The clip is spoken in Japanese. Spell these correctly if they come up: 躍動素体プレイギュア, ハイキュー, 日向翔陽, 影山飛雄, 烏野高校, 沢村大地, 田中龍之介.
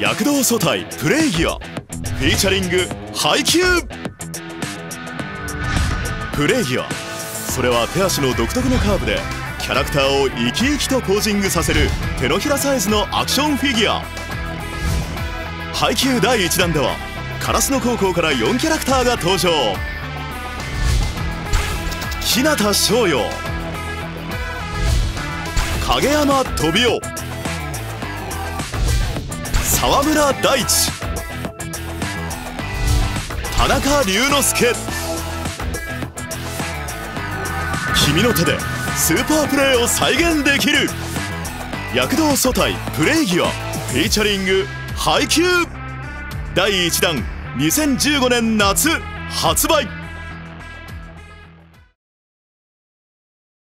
躍動素体プレイギアフィーチャリングハイキュー。プレイギア、それは手足の独特のカーブでキャラクターを生き生きとポージングさせる手のひらサイズのアクションフィギュア。配給第1弾では烏野高校から4キャラクターが登場。日向翔陽、影山飛雄、沢村大地、田中龍之介。君の手でスーパープレーを再現できる躍動素体プレイギアフィーチャリング配給第1弾2015年夏発売。